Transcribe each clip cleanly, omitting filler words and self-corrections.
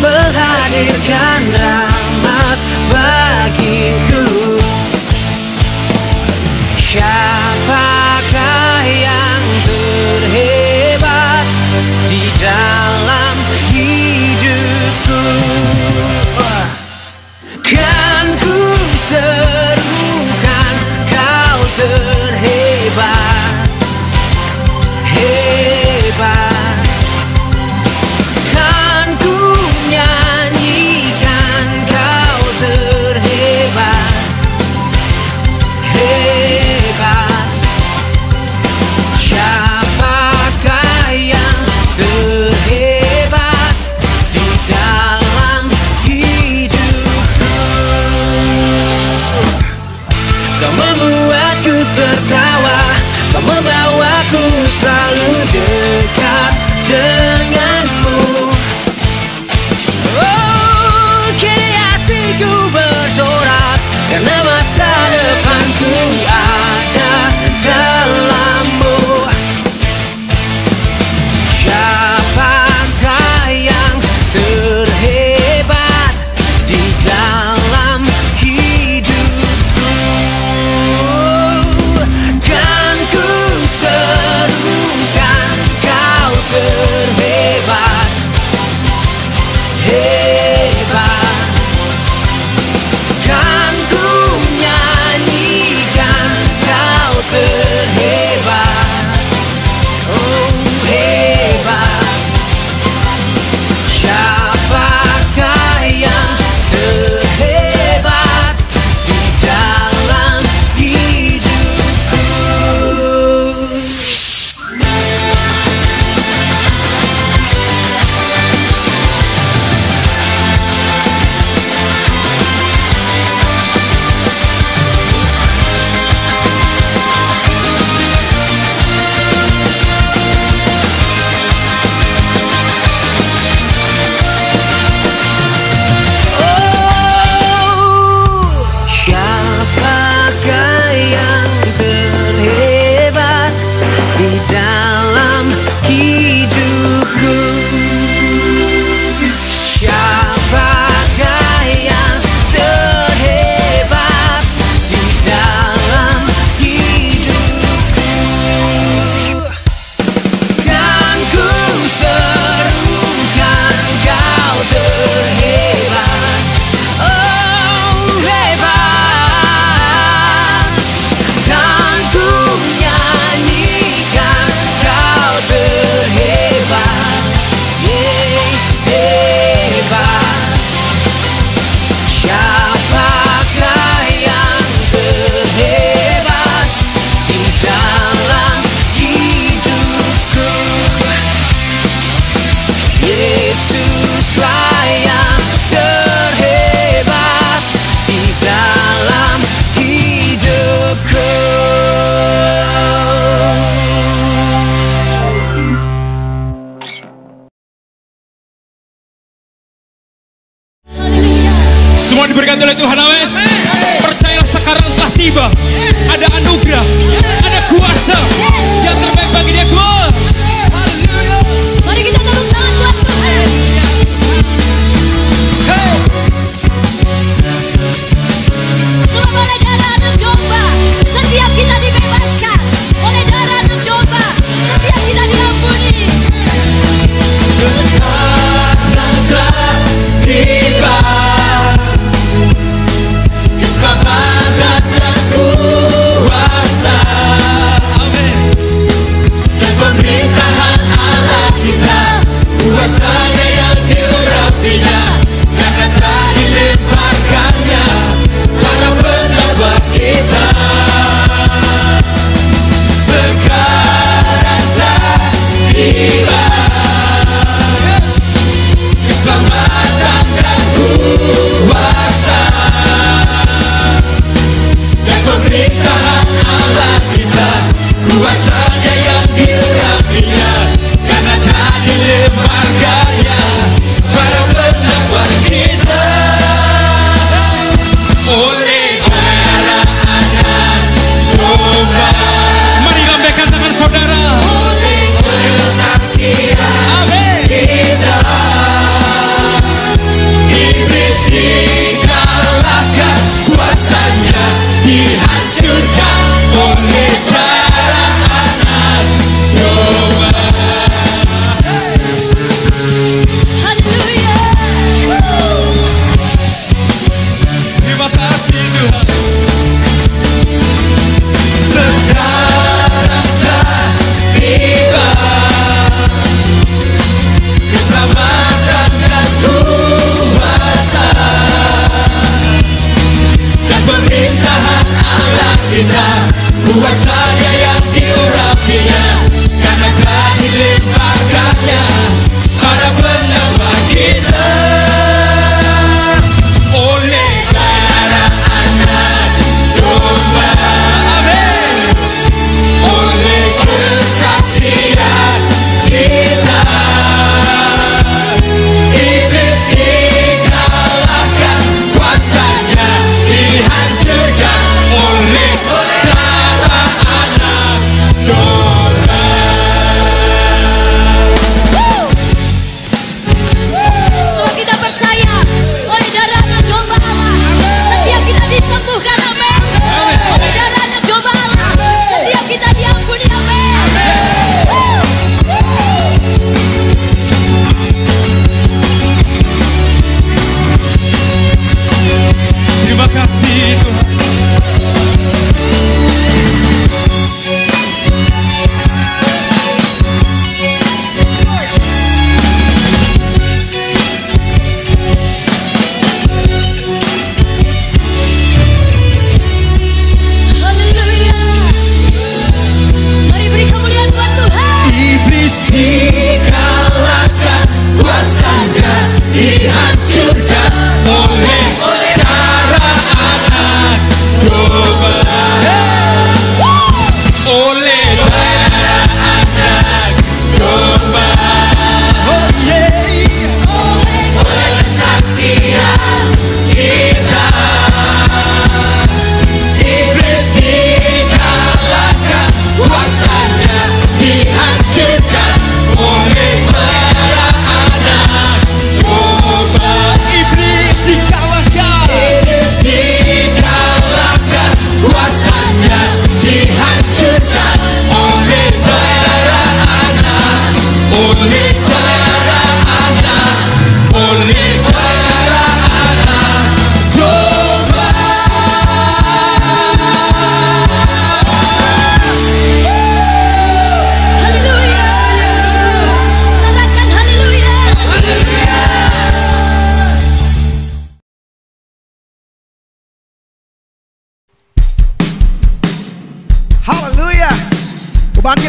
menghadirkan rahmat bagiku. Siapakah yang terhebat di dalam hidupku? Kan ku serukan kau terhebat, hebat. Membawaku selalu dekat denganmu. Oh, kini hatiku bersorak karena masa depanku ada dalammu. Siapakah yang terhebat di dalam hidupku? Kan ku serukan kau terhebat, hebat. Kan ku nyanyikan kau terhebat, oh hebat. Siapakah yang terhebat di dalam hidupku? Oh, siapakah yang terhebat di dalam hidupku? Siapakah yang terhebat di dalam hidupku? Kan ku serukan kau terhebat, oh hebat. Kan ku nyanyikan kau terhebat, yeah, hebat. Siapakah yang terhebat di dalam hidupku? Yesuslah yang terhebat di dalam hidupku. Semua diberkati oleh Tuhan, amin. Percayalah sekarang telah tiba. Ada anugerah, ada kuasa yang terbaik bagi dia. Come on. Mari kita tepuk tangan buat Tuhan. Semua oleh darah anak domba, setiap kita dibebaskan. Oleh darah anak domba, setiap kita diampuni. Kemenangan telah tiba, keselamatan dan kuasa, dan pemerintahan Allah kita, kuasanya yang diurapinya, dan akan dilemparkannya para pendapat kita. Sekarang telah tiba, keselamatan dan kuasa, dan pemerintahan Allah kita, kuasanya yang diurapinya, karena tak dilemparkannya para pendapat kita. Oleh darah anak domba, mari lambaikan tangan saudara. Oleh saksi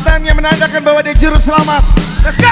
kebangkitan yang menandakan bahwa dia juru selamat. Let's go!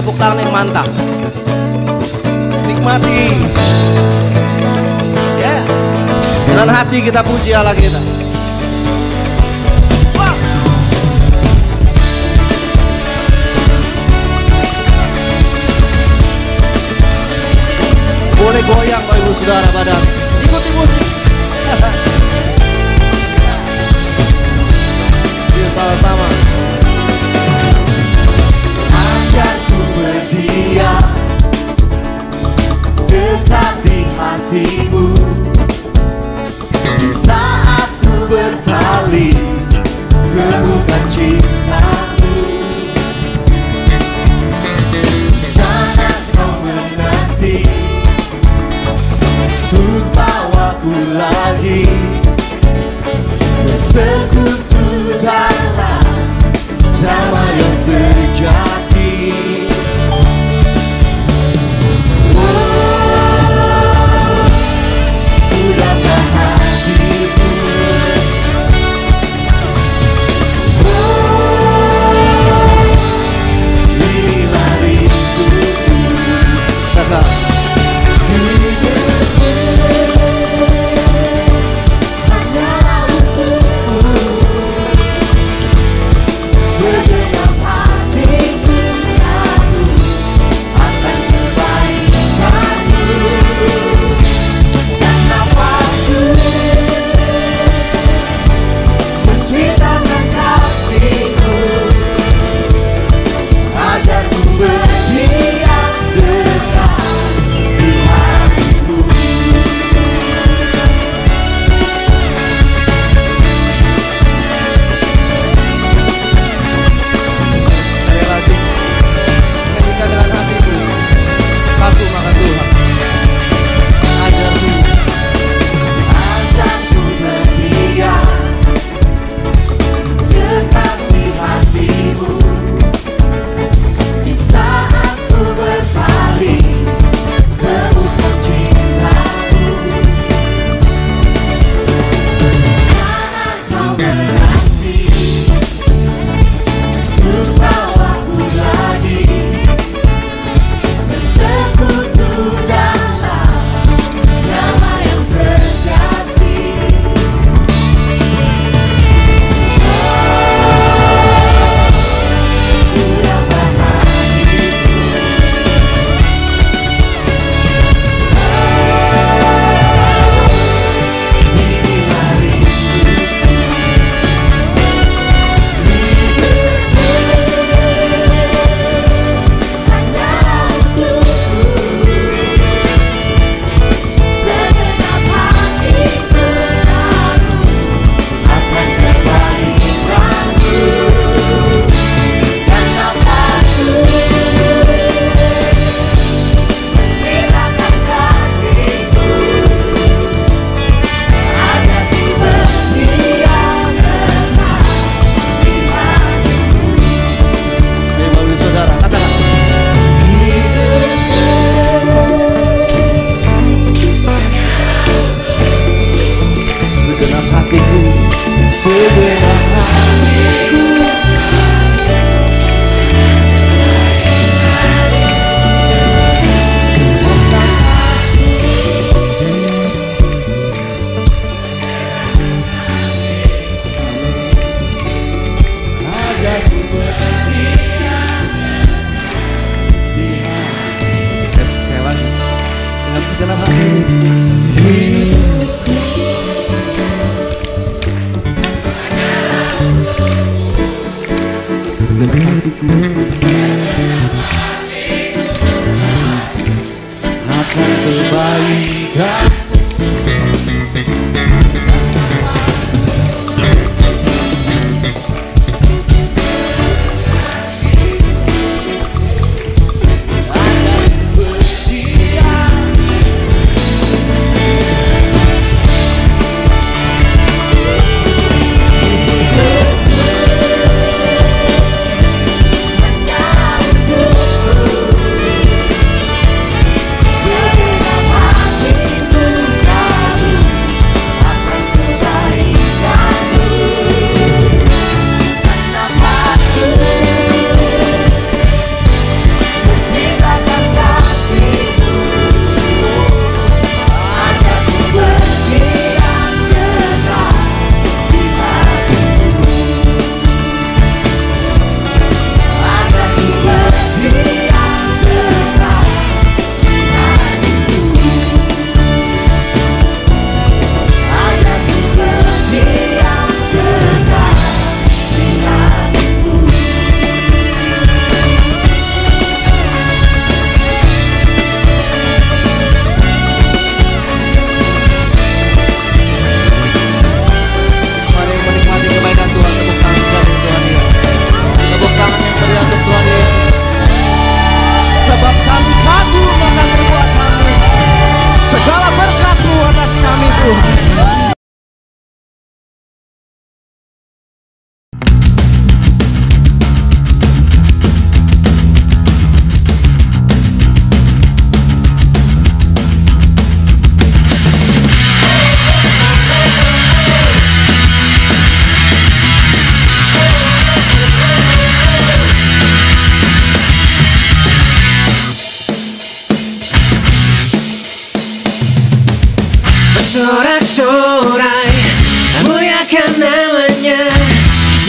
tepuk tangan yang mantap. Nikmati. Ya. Yeah. Dengan hati kita puji Allah kita. Boleh goyang Bapak Ibu Saudara badan. Ikuti musik. Yuk sama-sama. Ajarku berdiam dekat di hatimu, di saat ku berpaling temukan cintamu. Di sana kau menanti bawaku lagi bersekutu dalam damai yang sejati. Oh, udahkah hatiku? Oh, inilah rinduku. Kakak bersorak sorai, muliakan namanya,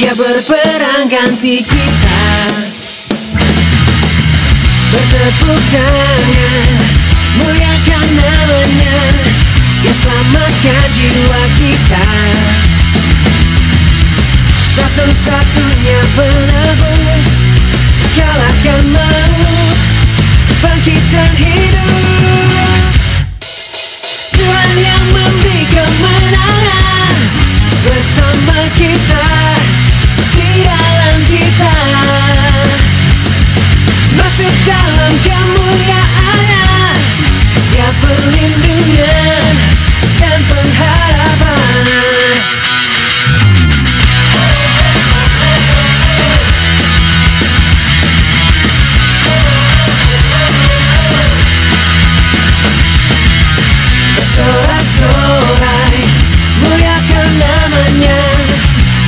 dia berperang ganti kita. Bertepuk tangan, muliakan namanya, dia selamatkan jiwa kita. Satu-satunya penebus, kalahkan maut, bangkitan hidup. Tuhan yang memberi kemenangan, bersama kita, di dalam kita. Masuk dalam kemuliaannya, dia perlindungan dan pengharapan. Bersorak sorai, muliakan namanya,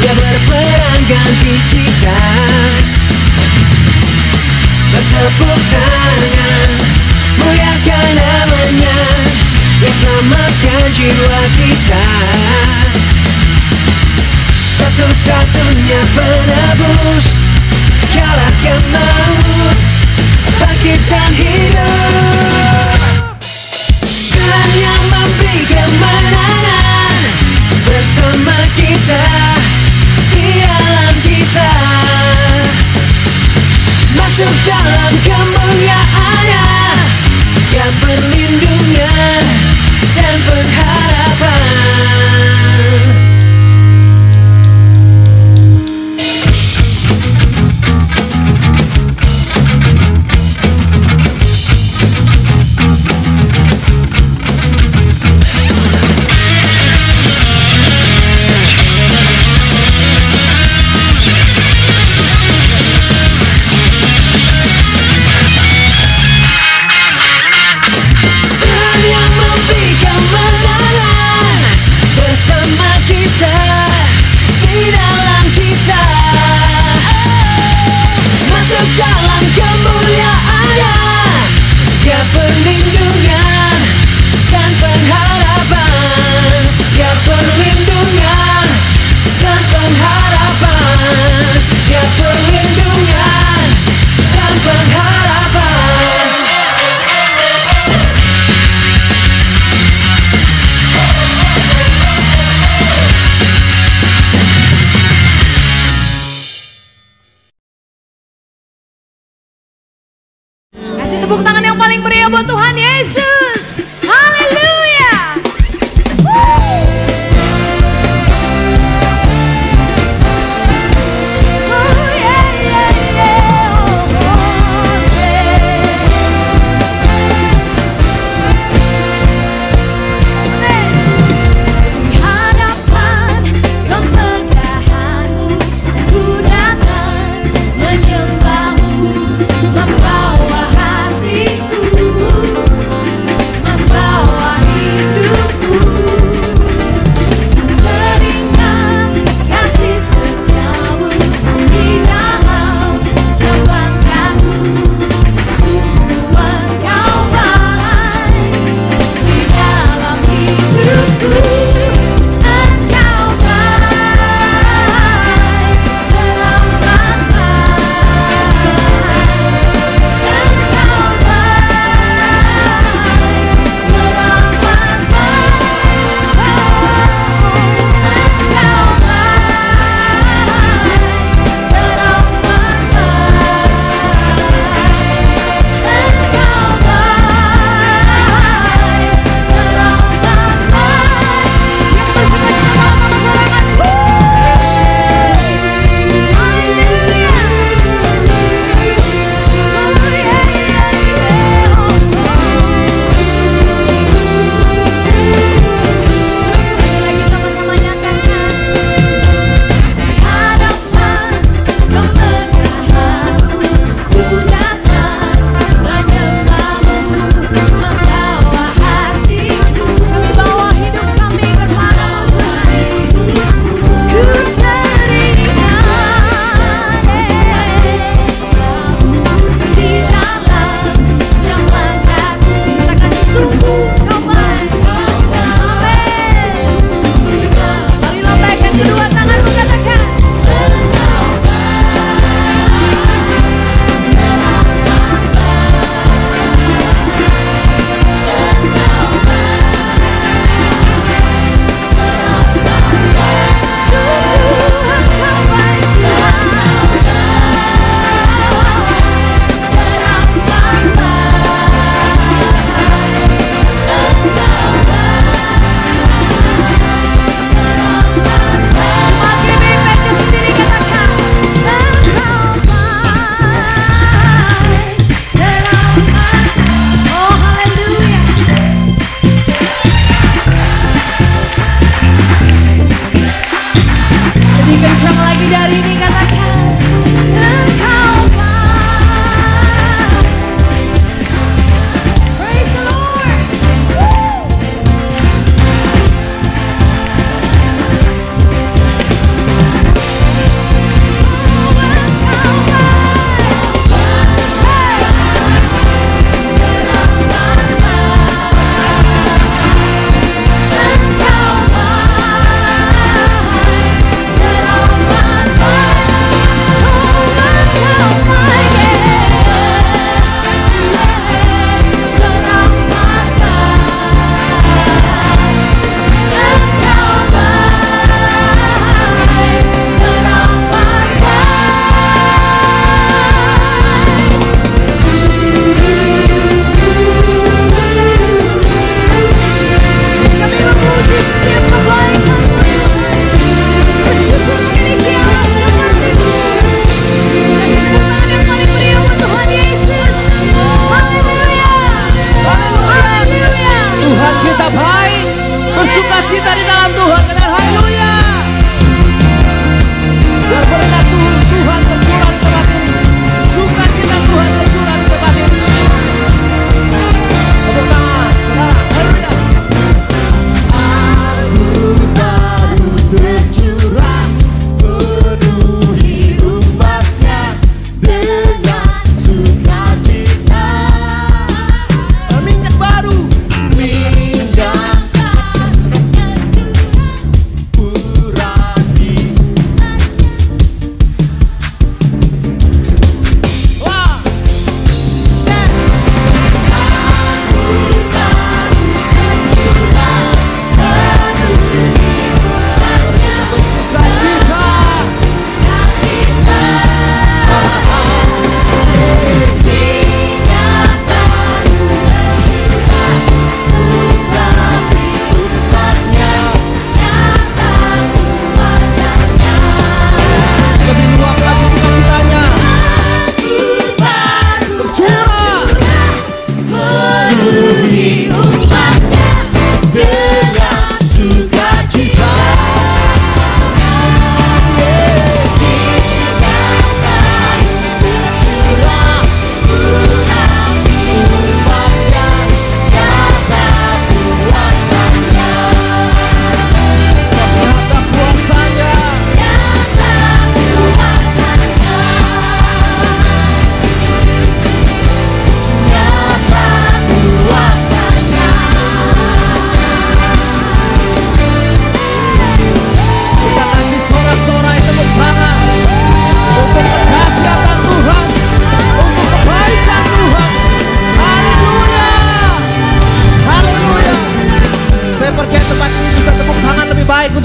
dia berperang ganti kita. Bertepuk tangan, muliakan namanya, dia selamatkan jiwa kita. Satu-satunya penebus, kalahkan maut, bangkitan hidup. Tuhan yang memberi kemenangan, bersama kita, di dalam kita. Masuk dalam kemuliaannya, dia perlindungan dan pengharapan.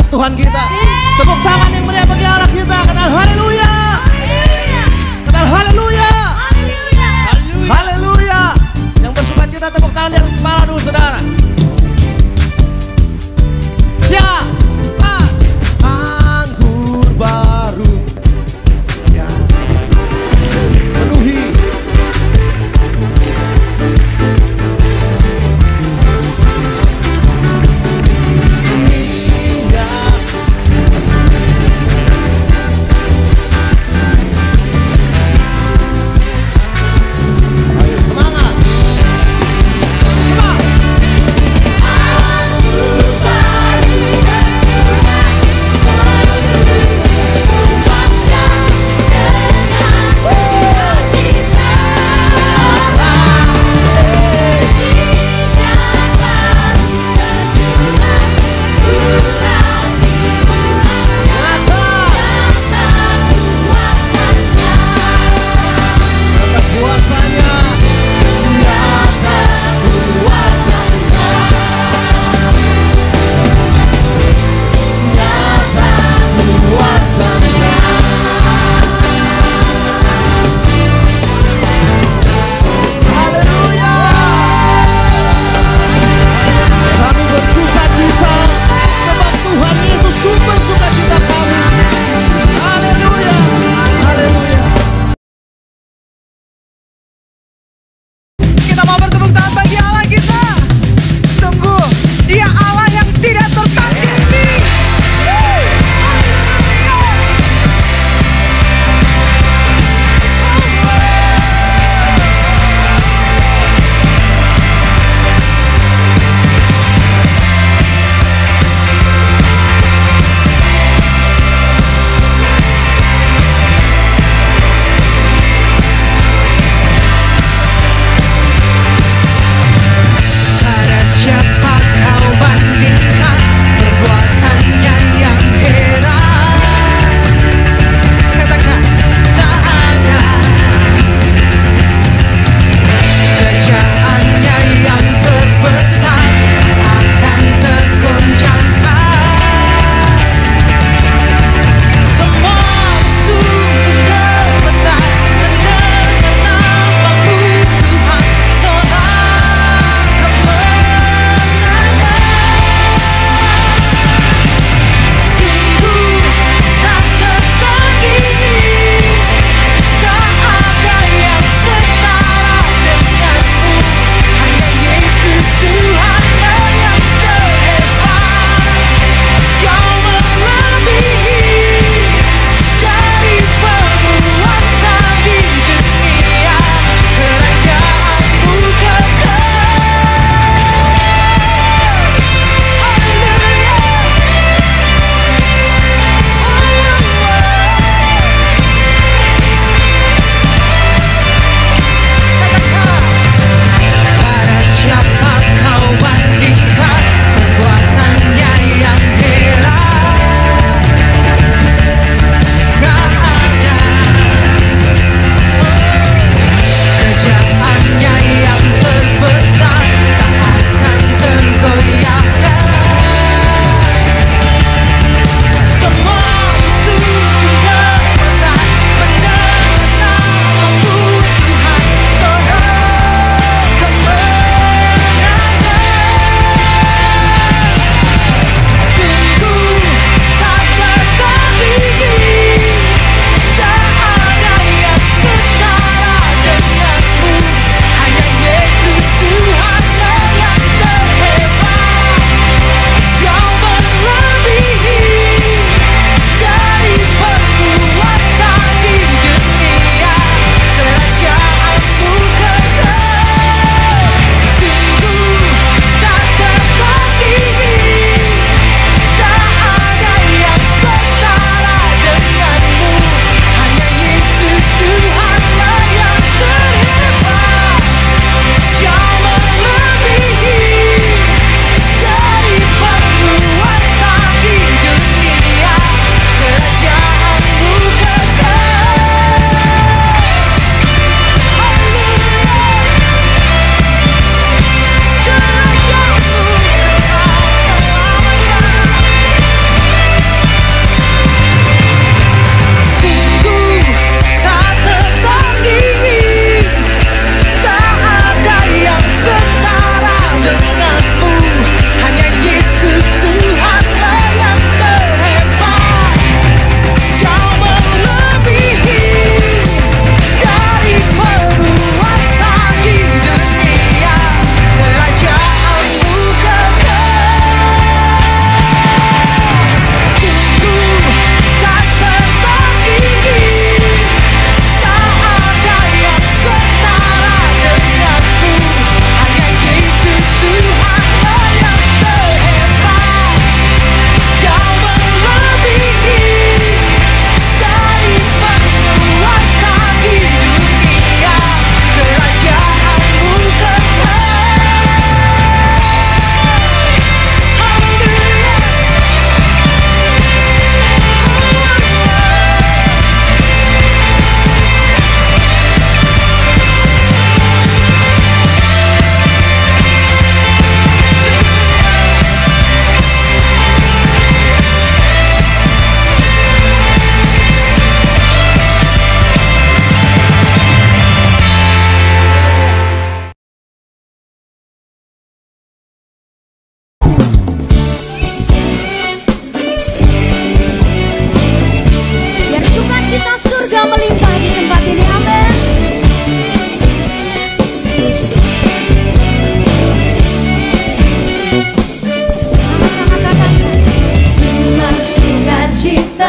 Tuhan kita, tepuk tangan yang meriah bagi Allah kita. Katakan haleluya, katakan haleluya, haleluya. Yang bersuka cita tepuk tangan di atas kepala dulu saudara. Siapa anggur baru yang memenuhi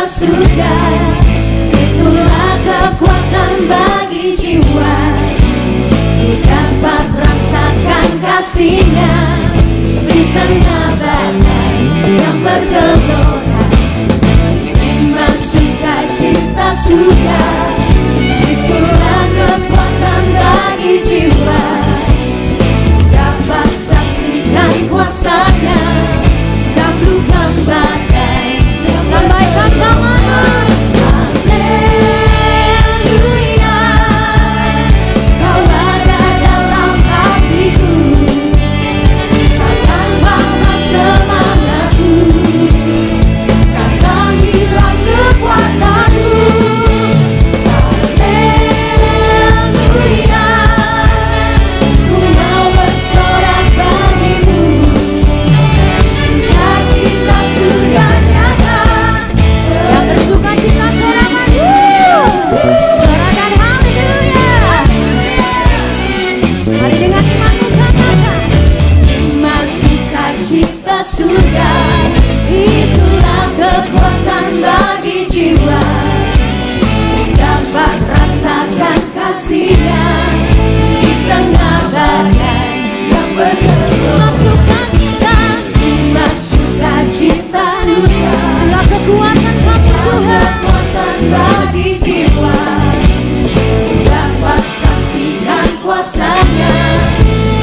surga. Itulah kekuatan bagi jiwa, ku dapat rasakan kasihnya di tengah badai yang bergelora. Iman sukacita surga, itulah kekuatan bagi jiwa, ku dapat saksikan kuasanya taklukkan badai. Lambaikan tangan, haleluya. Kau ada dalam hatiku, takkan patah semangatku, takkan hilang kekuatanku. Haleluya, ku mau bersorak bagimu, sukacita surga nyata. Sukacita sorakan, sorakan haleluya. Mari dengan imanmu katakan, iman sukacita surga, itulah kekuatan bagi jiwa, dapat rasakan kasihnya di tengah badai yang bergelora. Masukkan kita, iman sukacita surga, itulah kekuatan kami Tuhan, kekuatan bagi jiwa, ku dapat saksikan kuasanya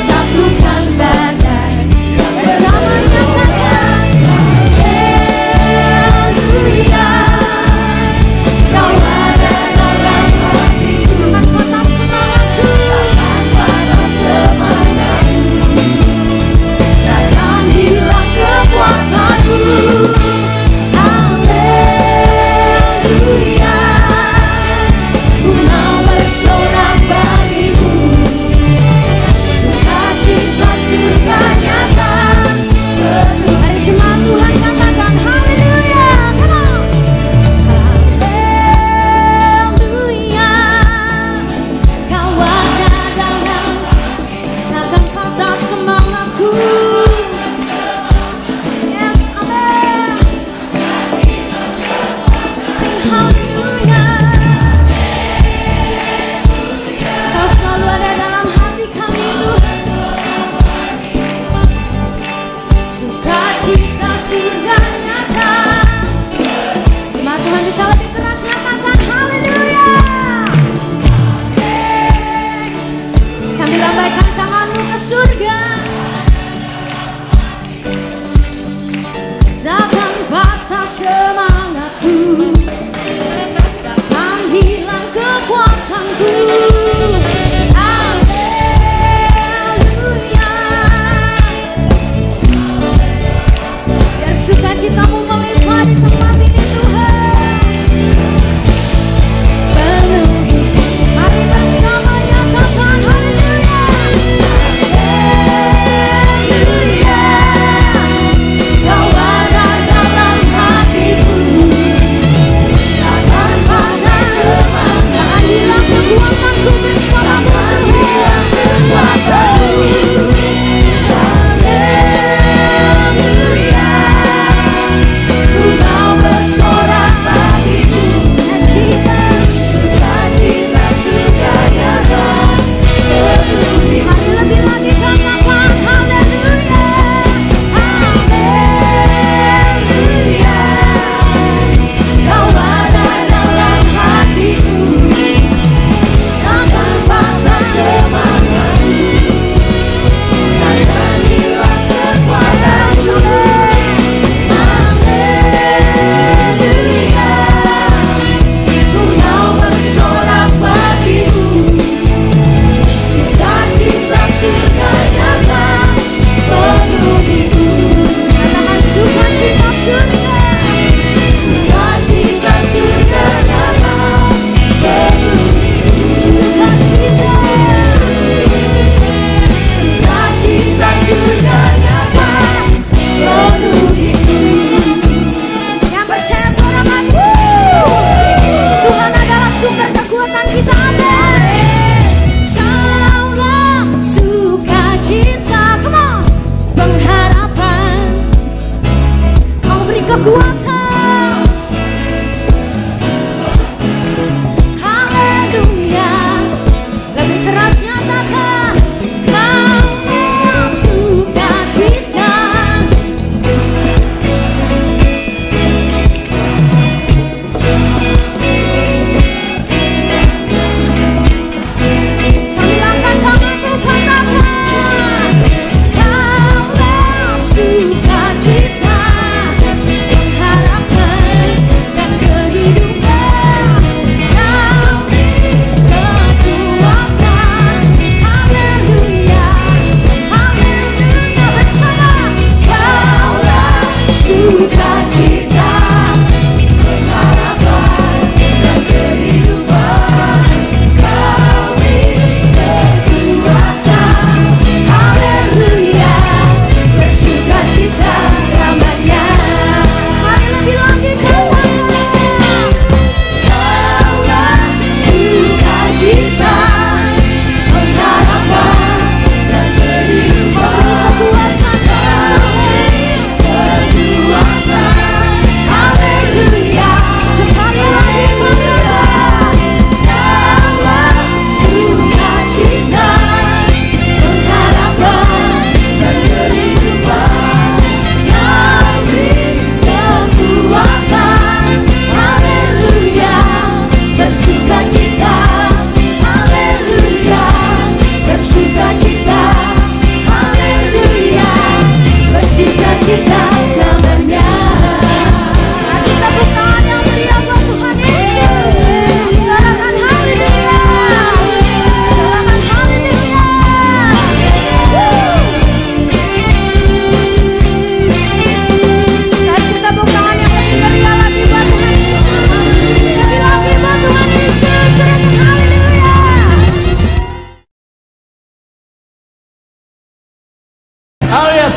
taklukkan badai yang bergelora.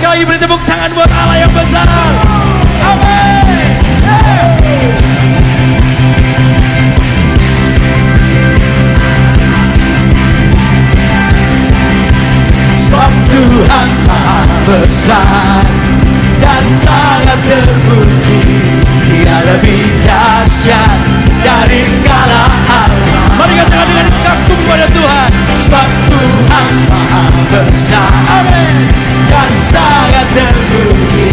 lagi beri tepuk tangan buat Allah yang besar. Amin. Sebab Tuhan Maha Besar dan sangat terpuji, Dia lebih dahsyat dari segala Allah. Mari katakan dengan kagum pada Tuhan. Sebab Tuhan Maha Besar. Amin. Dan sangat terpuji,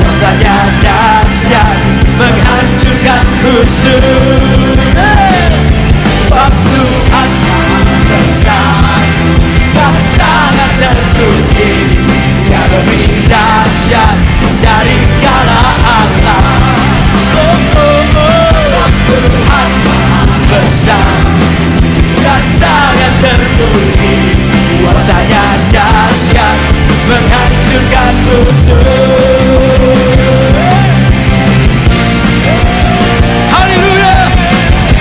kuasanya dahsyat menghancurkan musuh. Sebab Tuhan Maha Besar dan sangat terpuji, Dia lebih dahsyat dari segala Allah. Sebab Tuhan Maha Besar dan sangat terpuji, kuasanya dahsyat menghancurkan musuh. Haleluya.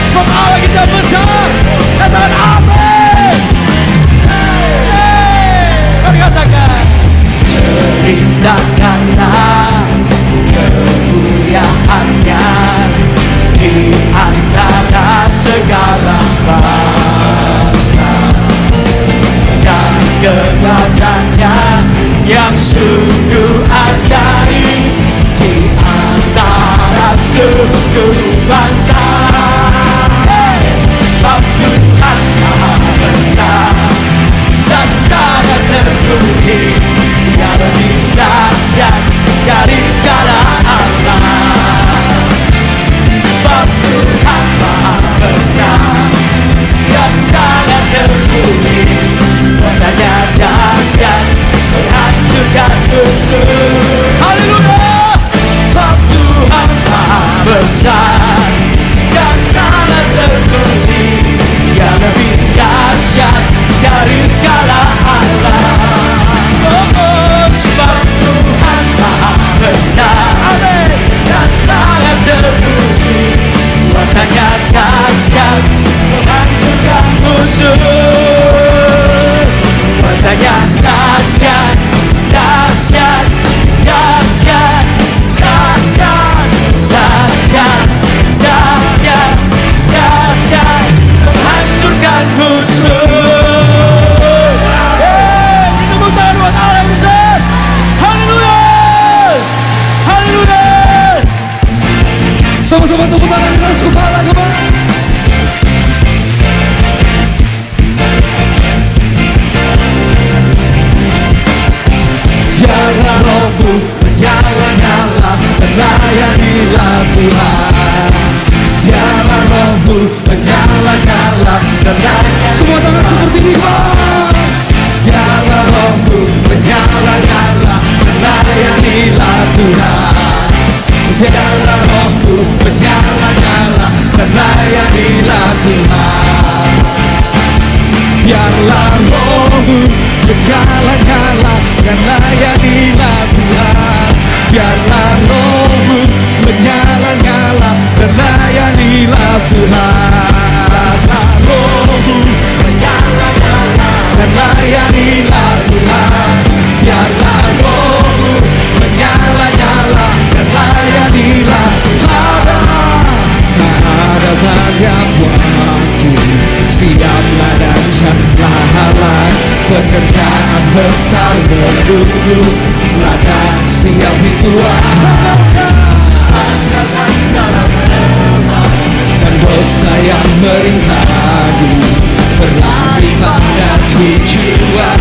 Sebab Allah kita besar. Katakan amin. Katakan ceritakanlah kemuliaan-Nya di antara segala bangsa, dan kekuatan-Nya yang sungguh ajaib di antara seluruh bangsa. Sebab Tuhan Maha Besar dan sangat terpuji, Dia lebih dahsyat dari segala Allah. Sebab Tuhan Maha Besar dan sangat terpuji, kuasanya dahsyat menghancurkan musuh. Haleluya. Sebab Tuhan Maha Besar dan sangat terpuji, Dia lebih dahsyat dari segala Allah. Oh, sebab Tuhan Maha Besar. Amin. Dan sangat terpuji, kuasanya dahsyat menghancurkan musuh. Kuasanya dahsyat, dahsyat, dahsyat, dahsyat, dahsyat, dahsyat, dahsyat, menghancurkan musuh. Kita butuh buat Allah besar. Haleluya, haleluya. Sama-sama tepuk tangan keras kepala kembali. Biarlah rohku menyala-nyala dan layanilah Tuhan. Biarlah rohku menyala-nyala dan layanilah. Semua tangan seperti ini. Biarlah rohku menyala-nyala dan layanilah Tuhan. Biarlah rohku menyala-nyala dan layanilah Tuhan. Biarlah rohku menyala-nyala dan layanilah Tuhan. Biarlah rohmu menyala-nyala dan layanilah Tuhan. Rohmu menyala-nyala dan layanilah Tuhan. Biarlah rohmu menyala-nyala dan layanilah Tuhan. Ada yang waktu siaplah dan siaplah halang, pekerjaan besar menunggu, ladang siap dituang, angkatan dalam terbang dan dosa yang merintadi berlari pada tujuan,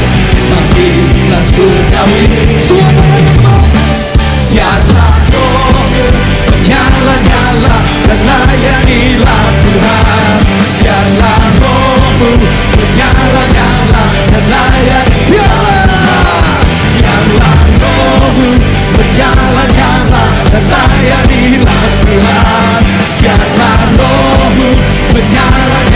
makinlah surgawi suara. Biarlah rohmu menyala-nyala dan layanilah Tuhan. Biarlah rohmu menyala-nyala dan layanilah. Biarlah rohmu menyala-nyala dan layanilah Tuhan. Biarlah rohmu menyala-nyala.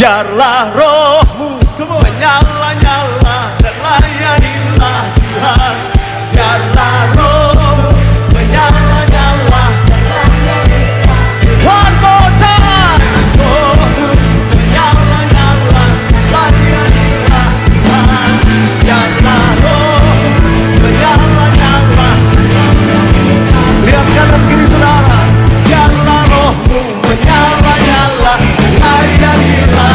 Biarlah rohmu menyala-nyala dan layanilah Tuhan. Biarlah rohmu menyala-nyala dan layanilah Tuhan. One more time. Rohmu menyala-nyala dan layanilah Tuhan. Biarlah rohmu menyala-nyala. Lihat kanan kiri saudara. Biarlah rohmu menyala-nyala dan layanilah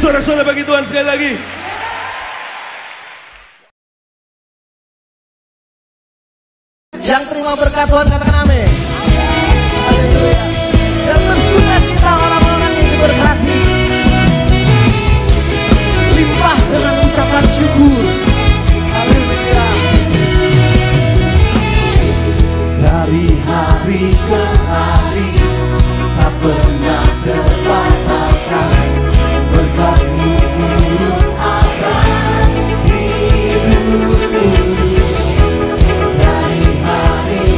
sorak-sorai bagi Tuhan sekali lagi. Yang terima berkat Tuhan katakan amin. Haleluya. Dan bersukacita orang-orang yang diberkati. Limpah dengan ucapan syukur. Haleluya. Dari hari ke hari tak pernah terbatalkan berkatmu turun akan hidupku. Hari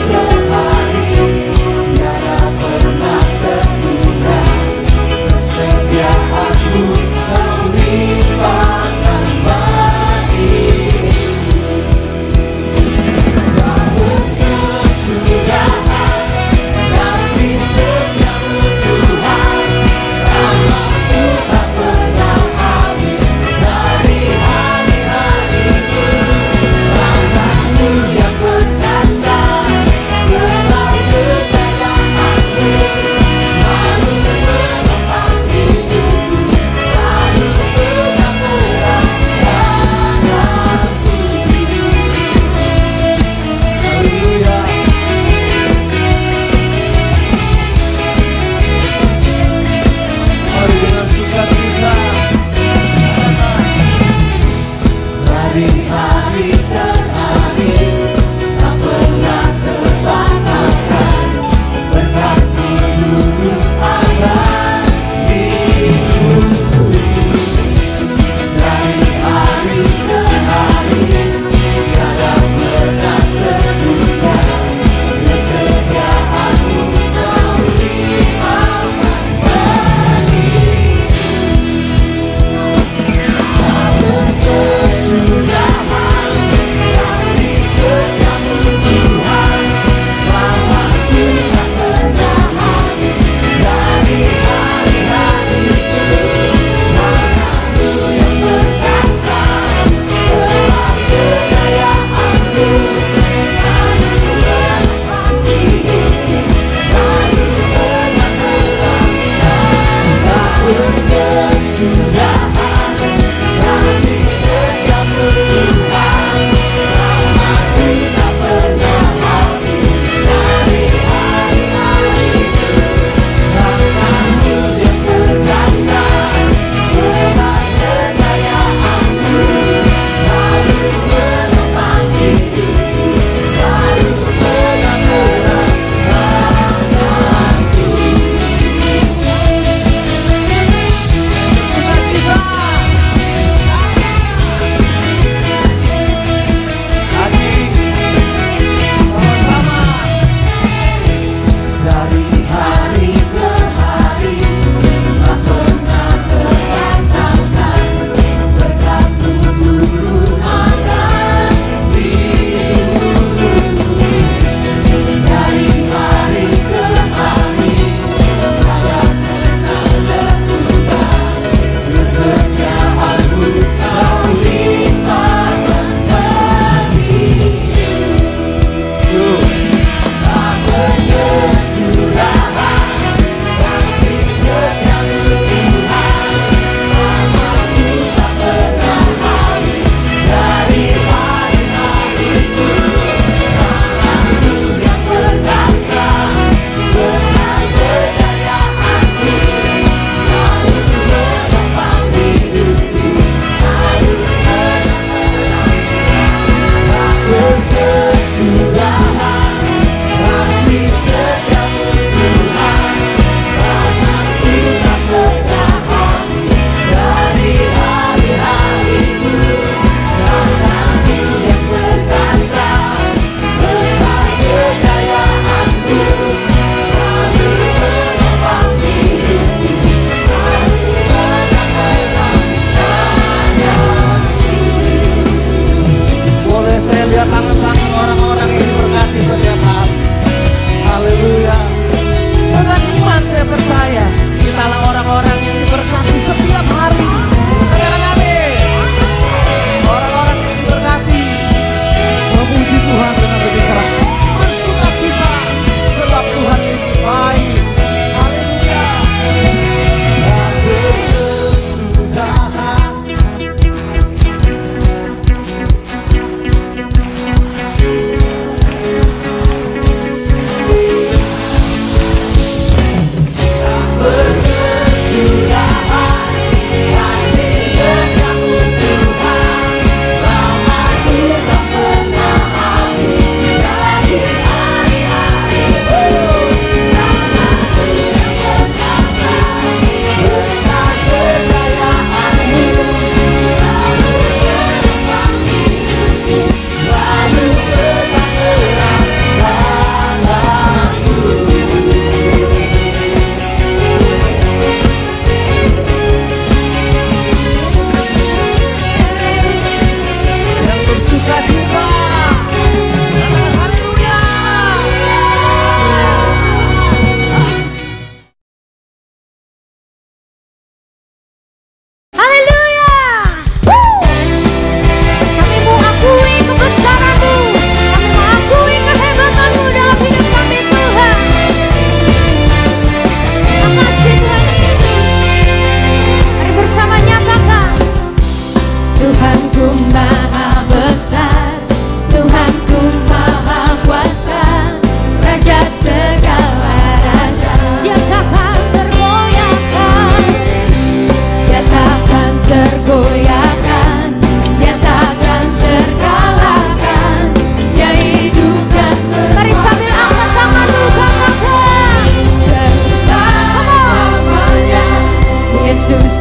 ke hari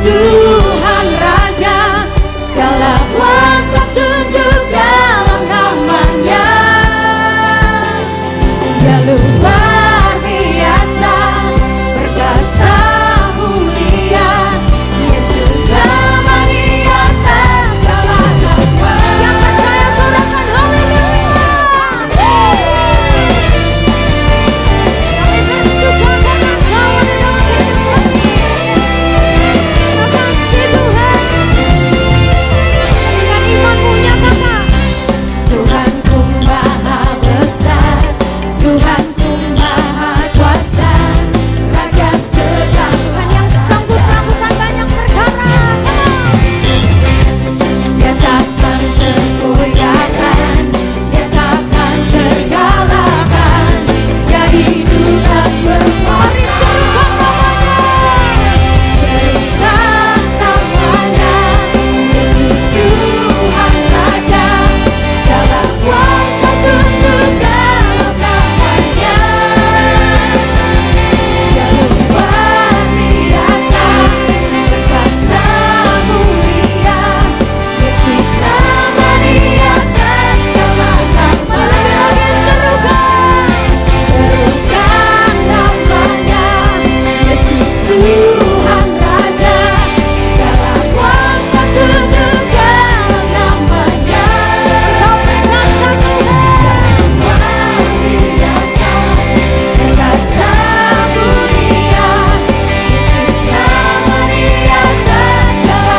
Tuhan Raja, segala kuasa tunduk dalam nama-Nya. Dia luar biasa, perkasa mulia, Yesus lama di atas segala nama. Yang percaya sorakan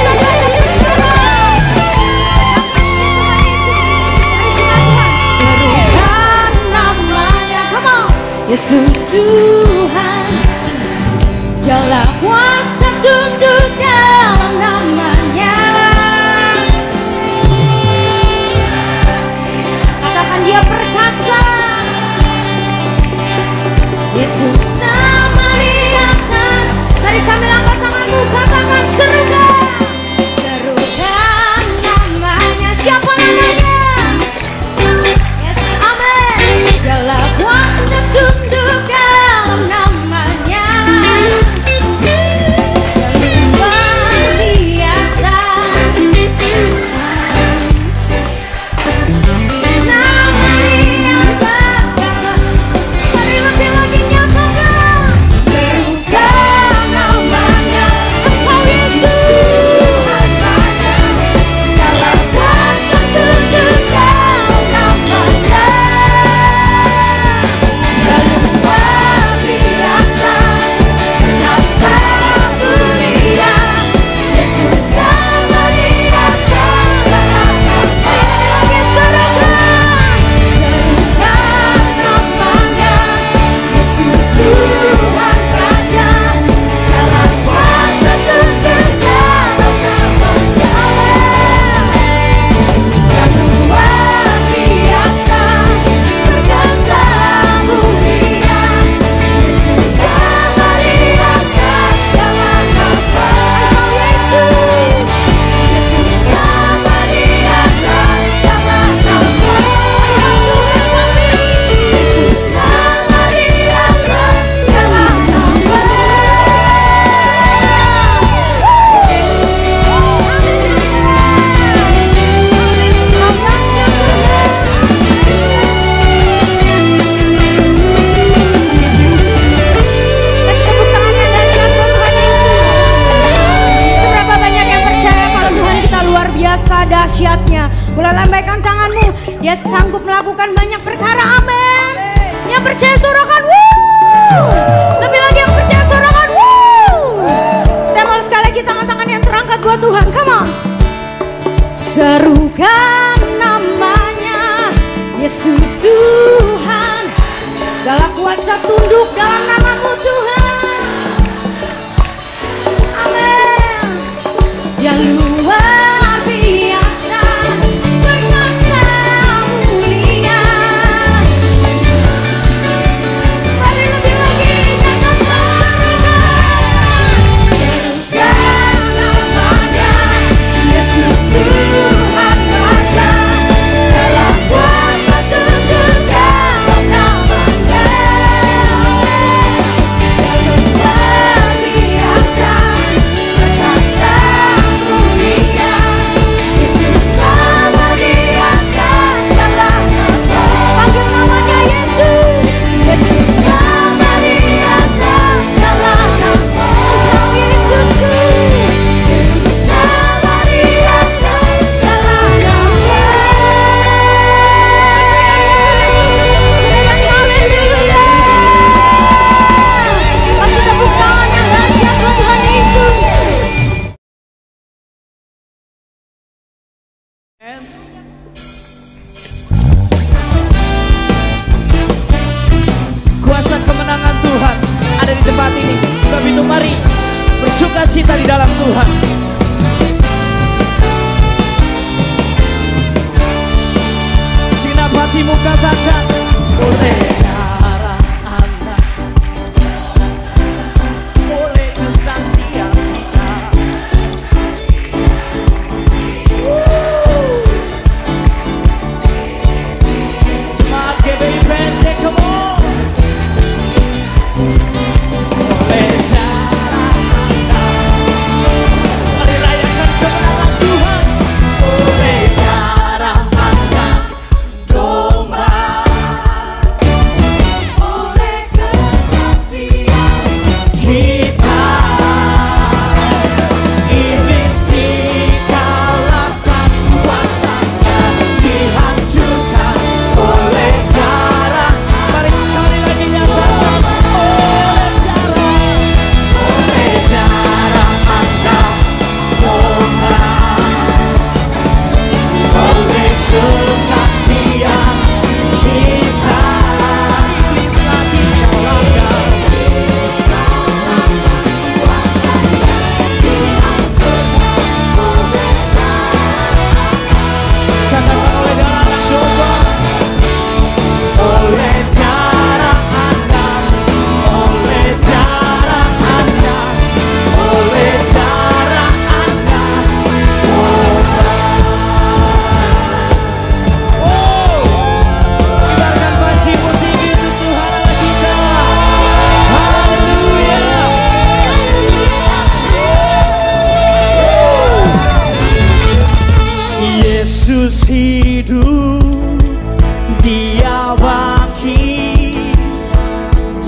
haleluya. Kami bersyukur karena Kau adalah Tuhan kami. Yesus Tuhan, segala kuasa tunduk dalam nama-Nya. Katakan Dia perkasa. Yesus nama di atas. Mari sambil angkat tanganmu katakan surga. Serukan nama-Nya. Siapa nama-Nya? Yes, amen. Segala kuasa tunduk dalam nama-Nya, luar biasa. Namanya bersorak, mari lebih lagi nyatakan. Serukan nama-Nya, Engkau Yesus Raja, segala kuasa tunduk dalam nama-Nya. Dahsyatnya, mulai lambaikan tanganmu. Dia sanggup melakukan banyak perkara. Amin. Yang percaya sorakan, woo. Lebih lagi yang percaya sorakan, woo. Saya mau sekali lagi tangan-tangan yang terangkat buat Tuhan. Come on. Serukan nama-Nya, Yesus Tuhan. Segala kuasa tunduk dalam nama-Mu Tuhan. Amin. Yang luar biasa. Perkasa mulia. sukacita di dalam Tuhan. Sinap hatimu katakan, boleh cara anak, boleh kesaksian kita. Smart baby friends, come on. Yesus hidup, Dia bangkit,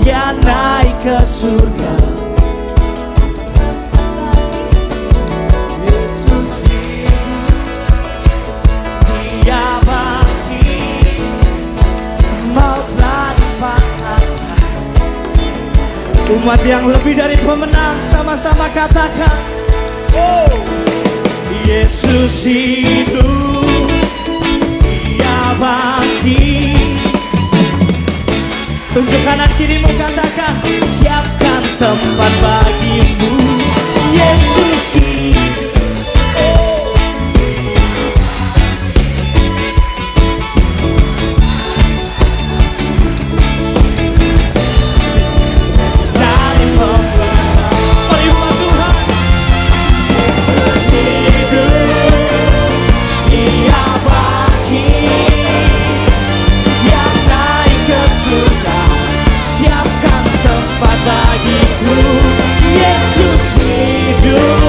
Dia naik ke surga. Yesus hidup, Dia bangkit, maut telah dipatahkan. Umat yang lebih dari pemenang, sama-sama katakan, oh, Yesus hidup. Bagi tunjuk kanan kirimu, katakan, siapkan tempat bagimu. Yesus hidup, oh. Dari pemenang oleh umat Tuhan. Yesus hidup, Dia bagi, siapkan tempat bagiku. Yesus hidup.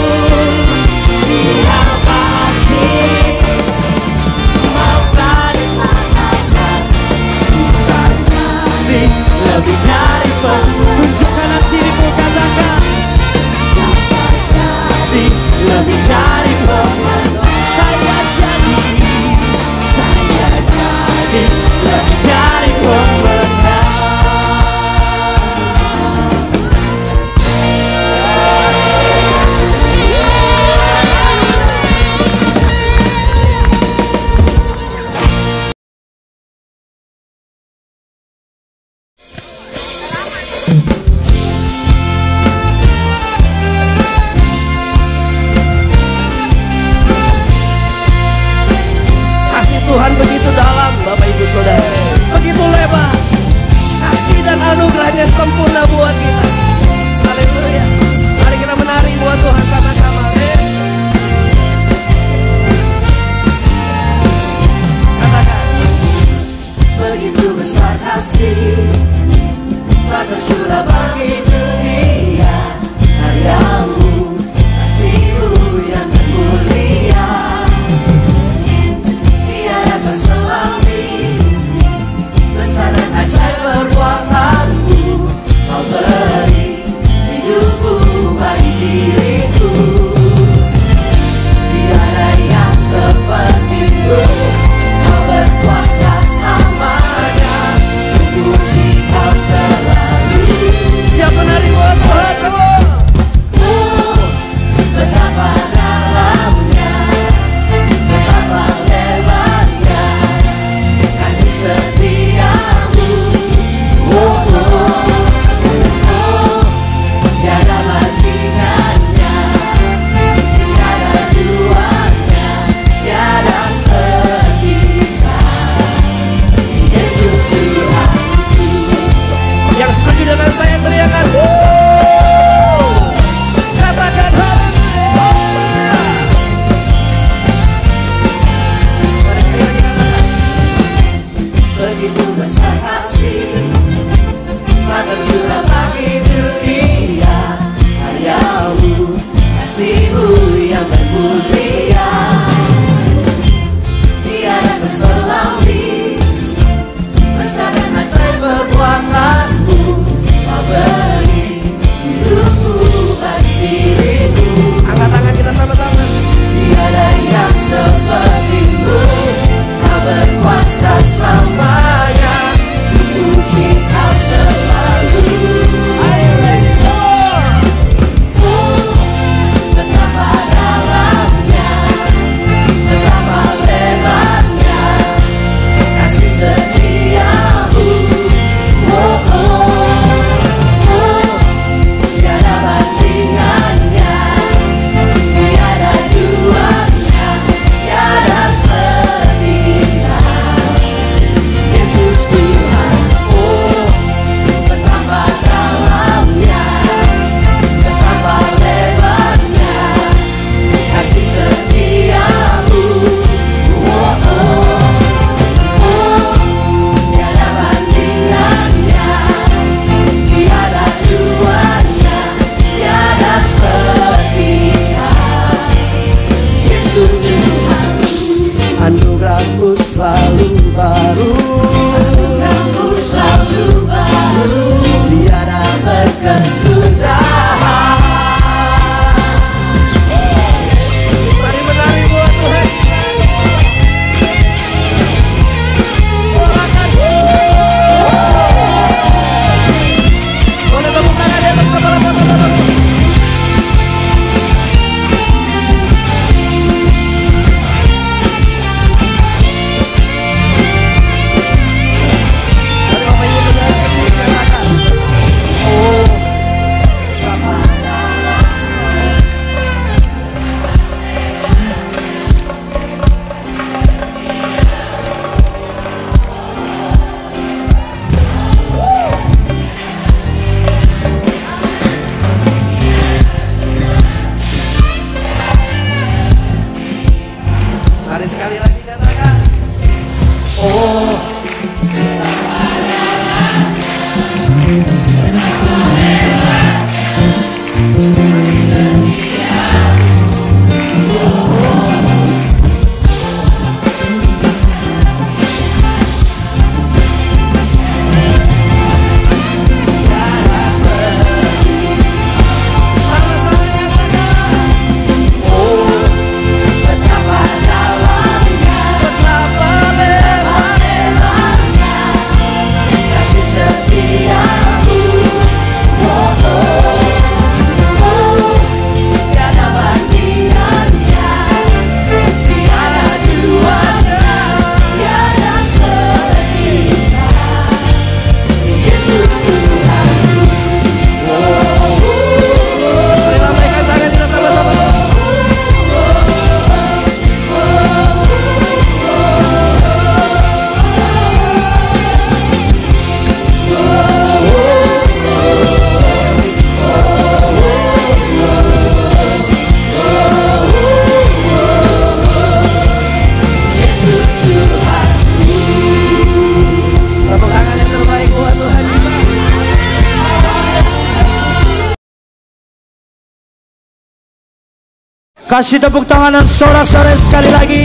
Kasih tepuk tangan dan sorak sorai sekali lagi.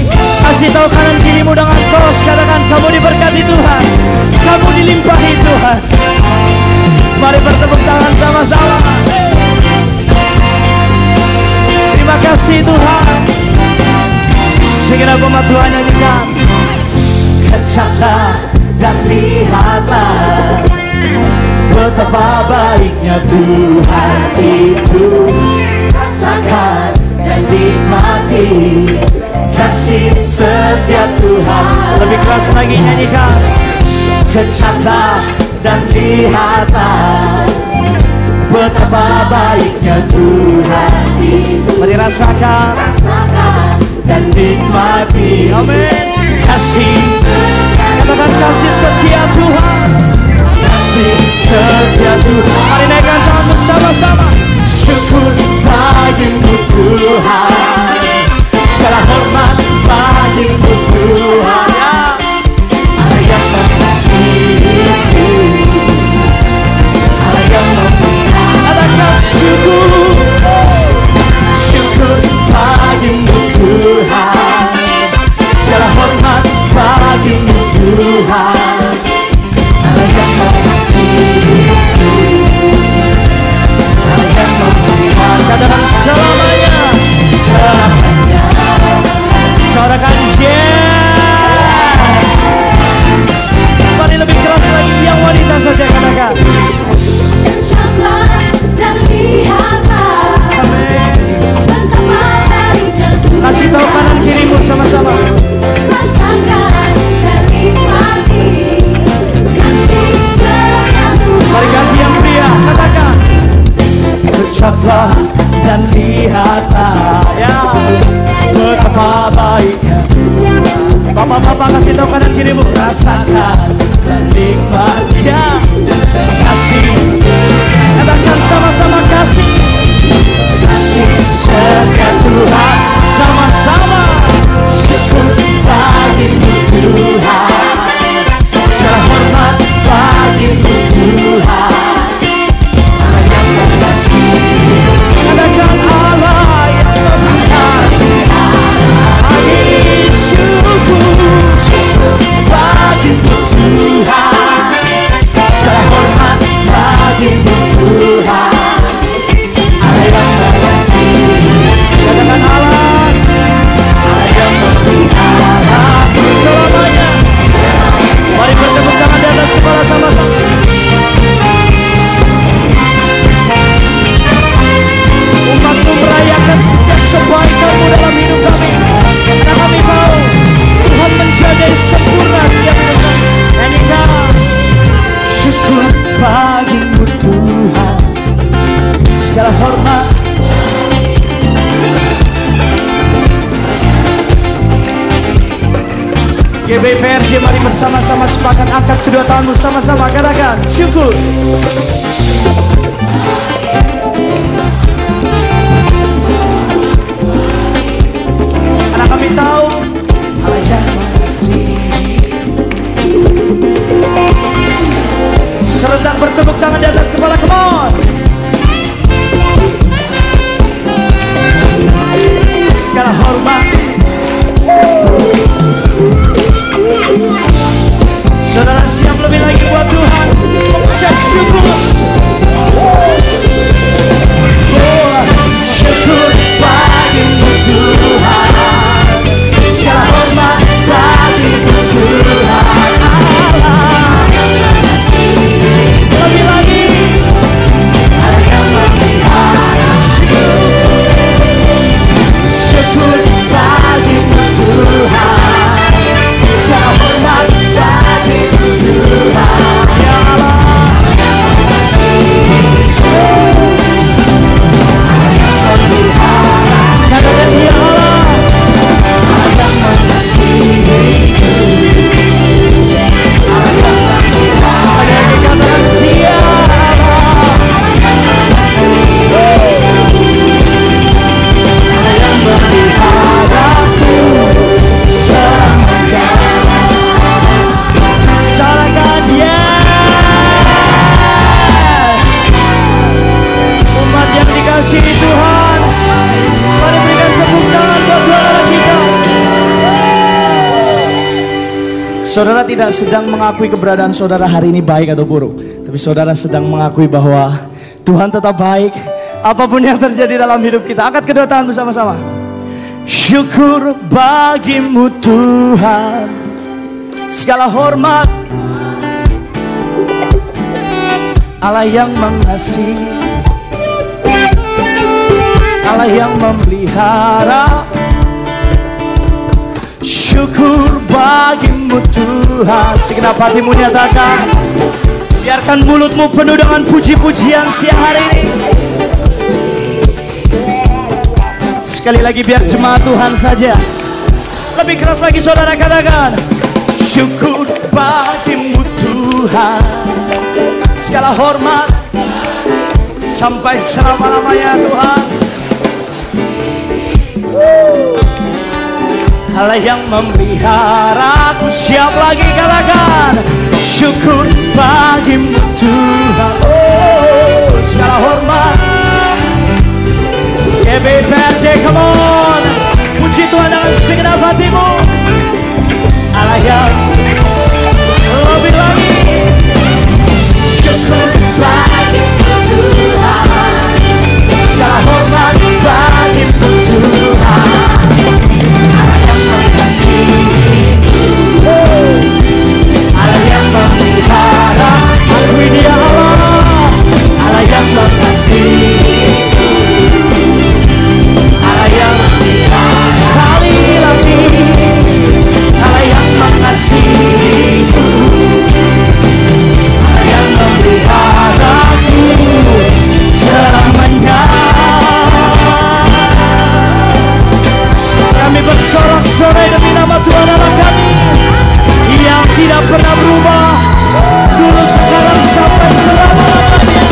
Kasih tahu kanan kirimu dengan terus katakan, kamu diberkati Tuhan, kamu dilimpahi Tuhan. Mari bertepuk tangan sama-sama. Terima kasih Tuhan. Segera boma Tuhan nyanyikan. Kecaplah dan lihatlah betapa baiknya Tuhan itu. Rasakan dan nikmati kasih setia Tuhan. Lebih keras lagi nyanyikan. Kecaplah dan lihatlah betapa baiknya Tuhan itu. Mari rasakan, rasakan dan nikmati. Amin. Kasih, katakan kasih setia Tuhan. Kasih setia Tuhan. Mari naikkan tangan bersama-sama. Syukur bagimu Tuhan, segala hormat bagimu Tuhan. Allah yang mengasihi, Allah yang memelihara. Syukur, syukur Mama papa kasih tahu kanan kirimu, rasakan dan nikmati kasih. Katakan sama-sama kasih, kasih setia Tuhan, sama-sama syukur bagimu Tuhan, sehormat bagimu Tuhan. GBPRJ, mari bersama-sama sepakat angkat kedua tanganmu sama-sama, katakan syukur. Karena kami tahu Allah yang mengasihi. Serentak bertepuk tangan di atas kepala, come on. Segala hormat. Saudara siap lebih lagi buat Tuhan, mengucap syukur. Oh, syukur bagimu Tuhan, segala hormat bagimu Tuhan. Lebih lagi, Allah yang memelihara, syukur bagimu Tuhan. Saudara tidak sedang mengakui keberadaan saudara hari ini baik atau buruk, tapi saudara sedang mengakui bahwa Tuhan tetap baik apapun yang terjadi dalam hidup kita. Angkat kedua tangan bersama-sama. Syukur bagimu Tuhan, segala hormat, Allah yang mengasihi, Allah yang memelihara. Syukur bagimu Tuhan. Segenap hatimu nyatakan. Biarkan mulutmu penuh dengan puji-pujian siang hari ini. Sekali lagi biar jemaat Tuhan saja. Lebih keras lagi saudara katakan. Syukur bagimu Tuhan, segala hormat sampai selama-lamanya Tuhan. Allah yang memeliharaku, siap lagi katakan syukur bagimu Tuhan, oh segala hormat. GBPRJ, come on, puji Tuhan dengan segenap hatimu. Allah yang lebih lagi, syukur bagimu Tuhan, segala hormat bagimu Tuhan. Bersorak sorai demi nama Tuhan Allah kami. tidak pernah berubah, dulu sekarang sampai selama-lamanya.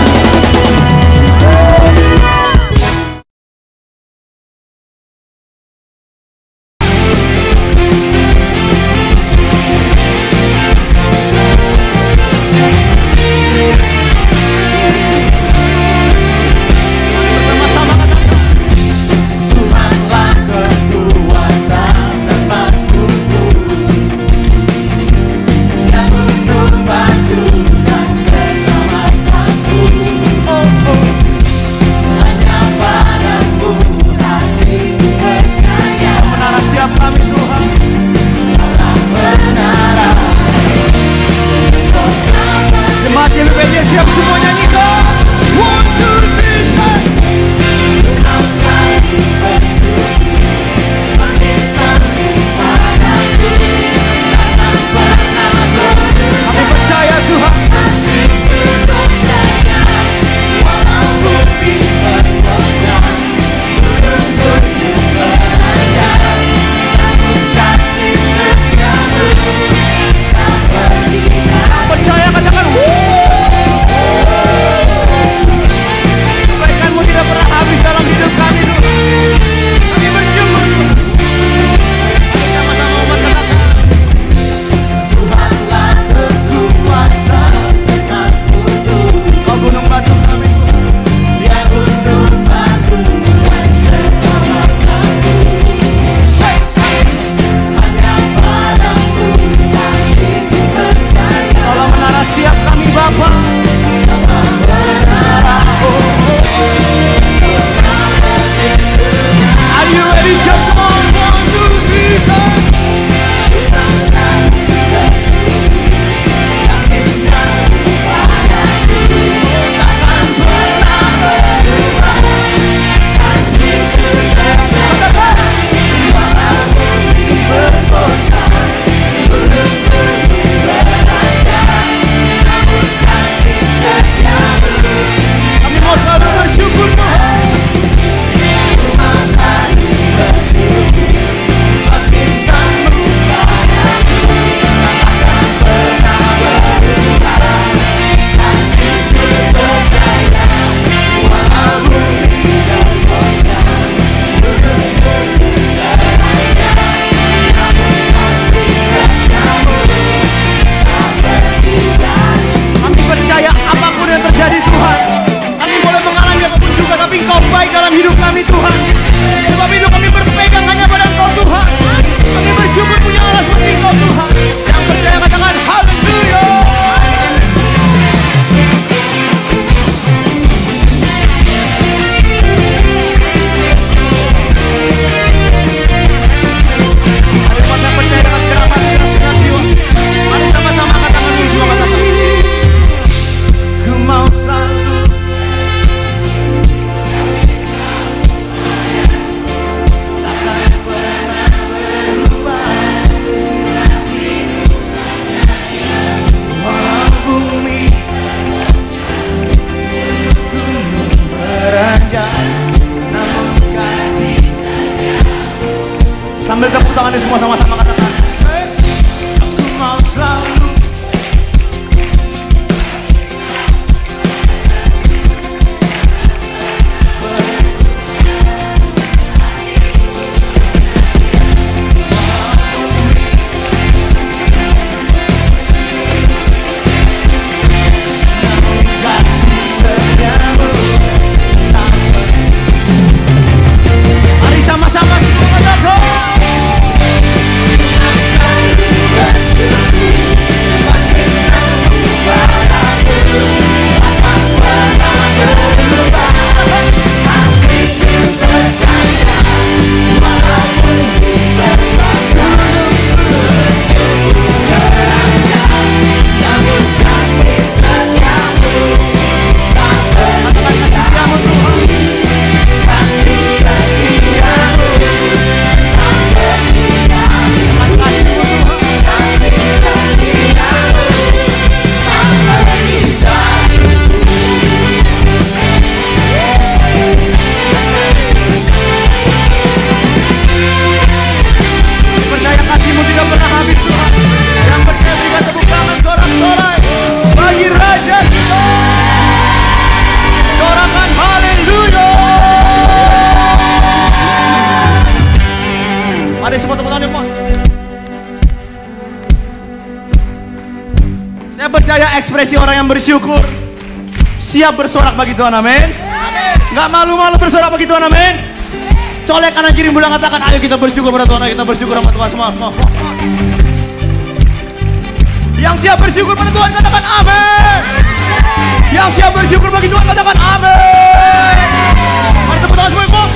Sambil tepuk tangan semua sama-sama katakan, aku mau selalu sama-sama semua katakan. Mari semua tepuk tangan semua. Saya percaya ekspresi orang yang bersyukur siap bersorak bagi Tuhan, amin. Gak malu-malu bersorak bagi Tuhan, amin. Colek kanan kiri bulan, katakan ayo kita bersyukur pada Tuhan, ayo kita bersyukur sama Tuhan semua. Yang siap bersyukur pada Tuhan katakan amin. Yang siap bersyukur bagi Tuhan katakan amin. Mari tepuk tangan semua ikut.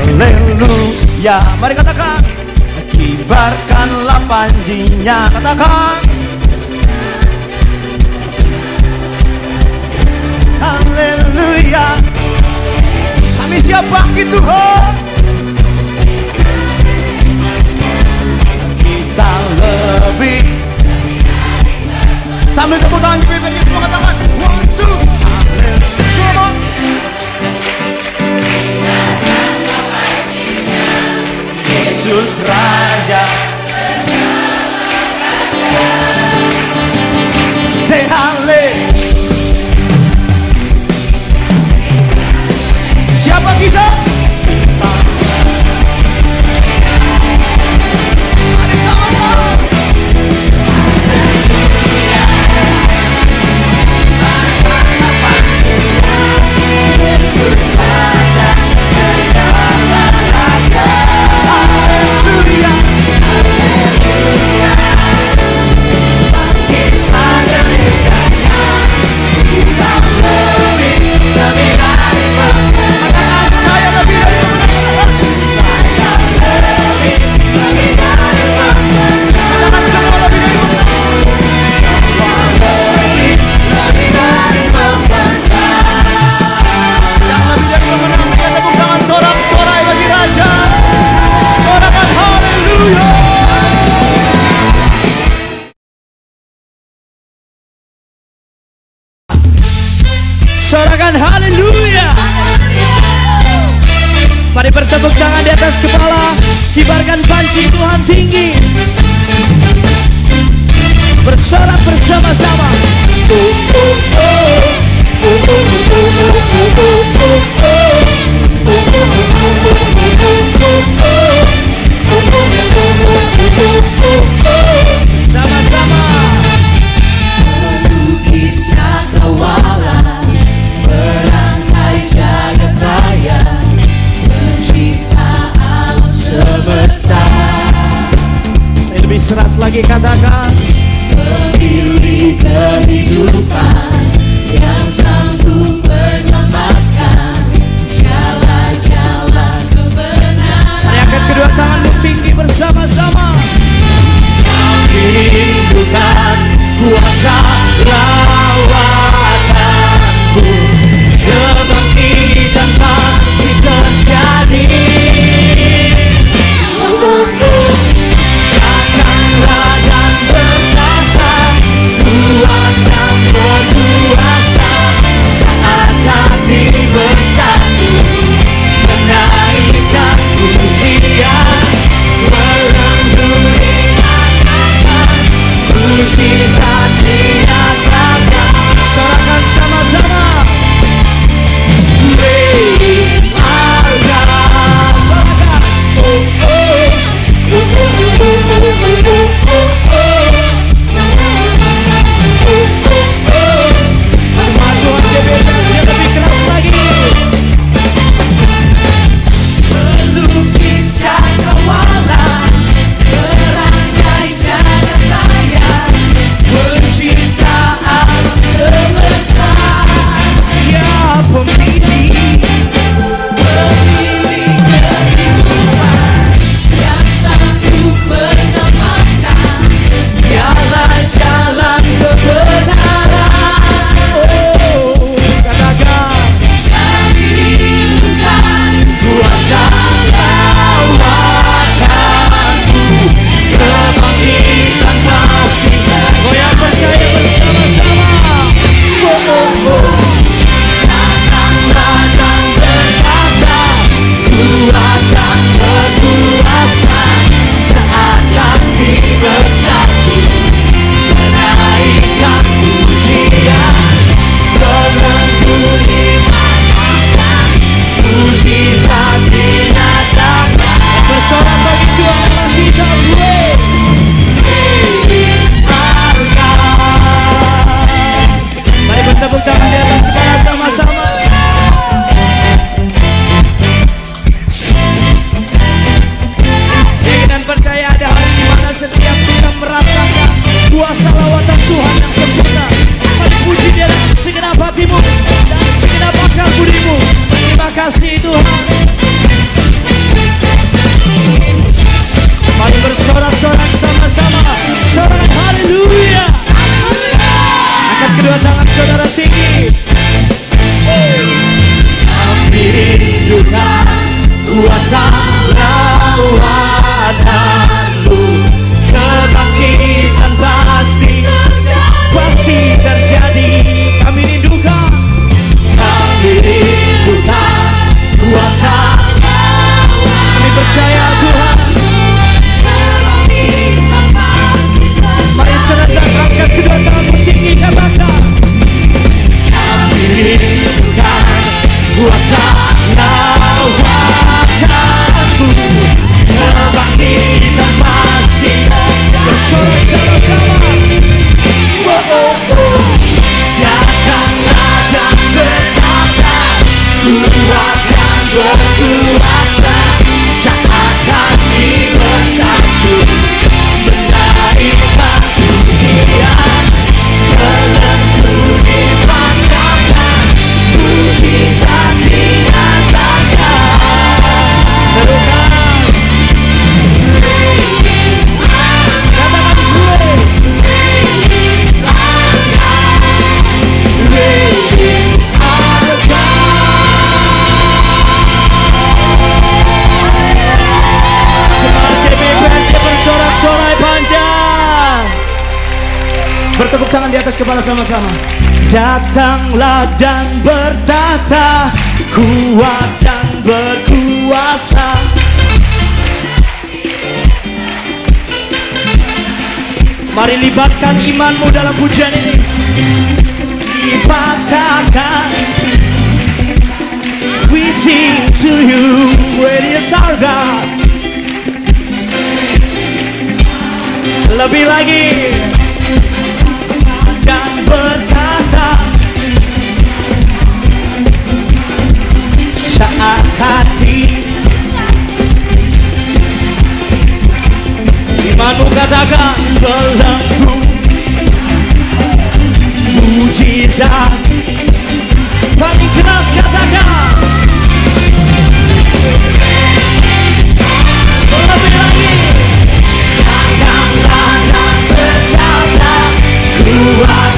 Haleluya. Mari katakan kibarkanlah panjinya, katakan haleluya. Kami siap bagi Tuhan, kita lebih. Sambil tepuk tangan kita semua katakan 1, 2, haleluya. Yesus Raja, say haleluya. Siapa kita? Mari sama-sama. Yesus ada segala rasa. Haleluya. Haleluya. Bangkit pada dirinya. Kita lebih dari menang. Sorakan haleluya. Mari bertepuk tangan di atas kepala, kibarkan panci Tuhan tinggi. Bersorak bersama-sama. Sama-sama. Melukisnya tawalan merangkai jagat raya, mencipta alam semesta. Lebih seras lagi katakan, memilih kehidupan yang sanggup menyelamatkan jalan-jalan kebenaran. Angkat kedua tanganmu tinggi bersama-sama. Rindukan kuasa lawatan-Mu, kebangkitan pasti terjadi. Datanglah dan berkata, Tuhan datang. Bertepuk tangan di atas kepala sama-sama. Datanglah dan bertata, kuat dan berkuasa. Mari libatkan imanmu dalam pujian ini. Libatkan. We sing to you, it is our God. Lebih lagi. Berkata saat hati imanmu katakan belenggu mujizat paling keras katakan lebih lagi katakanlah dan berkata kuat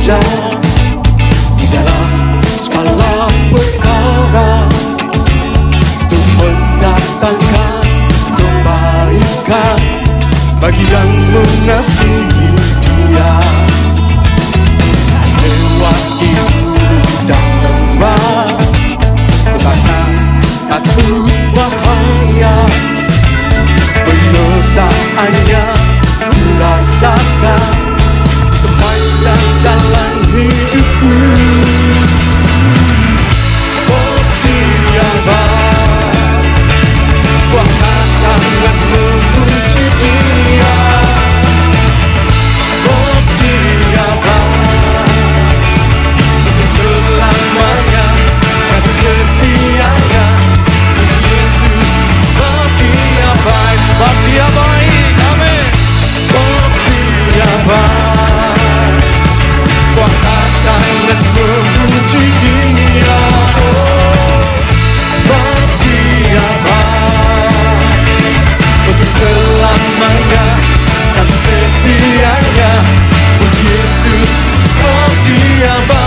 bijak di dalam segala perkara, untuk mendatangkan kebaikan bagi yang mengasihi Dia. Saya lewati buruk dan lembah, tetapi takut bahaya. Penyertaannya kurasakan sepanjang jalan hidupku. Seperti apa ku akan memuji Dia, seperti apa untuk selamanya kasih setia-Nya. Yesus seperti apa, seperti apa.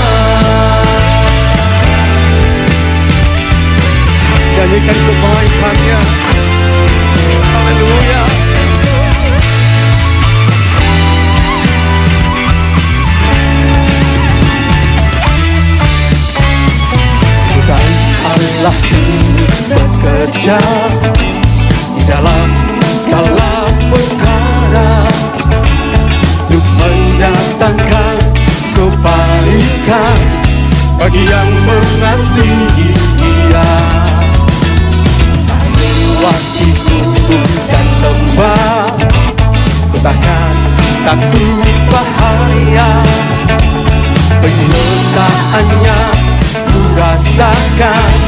Nyanyikan kebaikan-Nya. Haleluya. Tuhan Allah bekerja di dalam segala perkara, untuk mendatangkan kebaikan bagi yang mengasihi Dia. Lewati gunung dan lembah, ku takkan takut bahaya. Penyertaan-Nya ku rasakan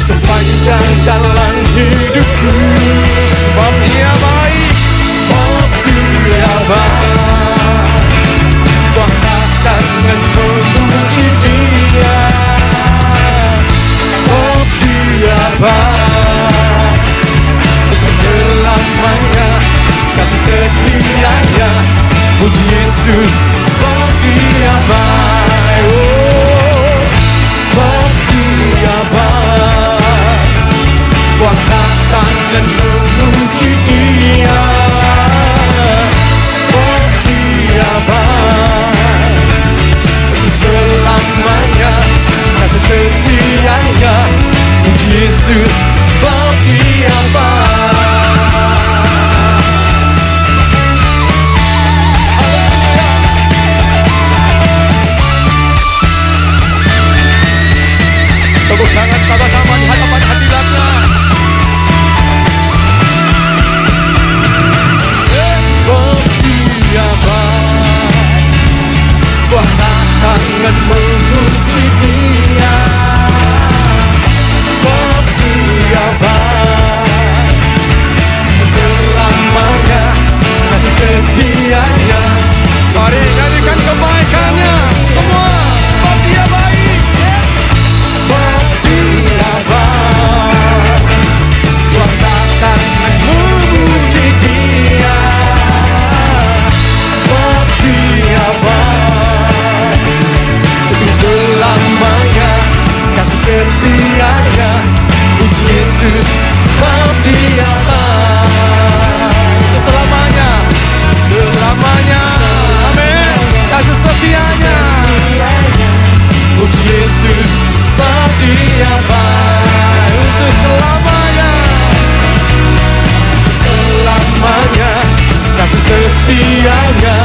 sepanjang jalan hidupku. Sebab Dia baik, sebab Dia baik, ku akan memuji Dia. Sebab Dia baik, selamanya kasih setia-Nya. Puji Yesus, sebab Dia baik, oh, sebab Dia baik, ku akan memuji Dia. Sebab Dia baik, selamanya kasih setia-Nya. Puji Yesus, sebab Dia baik. Tepuk tangan sama-sama di hadapan hadiratnya. Sebab Dia baik, ku akan memuji Dia. Sebab Dia baik, selamanya kasih setia-Nya. Mari nyanyikan kebaikan-Nya semua. Sebab Dia baik. Kasih setia-Nya, Puji Yesus, sebab Dia baik, itu selamanya, selamanya, amin. Kasih setia-Nya, Puji Yesus, sebab Dia baik, itu selamanya, selamanya. Kasih setia-Nya,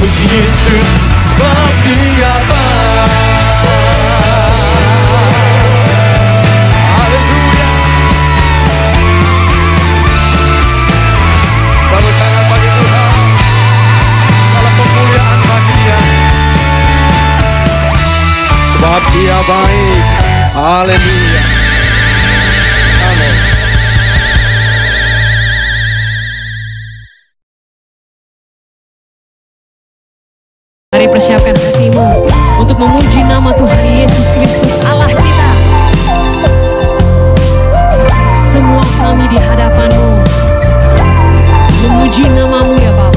Puji Yesus, sebab Dia baik. Sebab Dia baik. Haleluya. Amin. Mari persiapkan hatimu untuk memuji nama Tuhan Yesus Kristus Allah kita. Semua kami di hadapan-Mu memuji nama-Mu ya Bapa.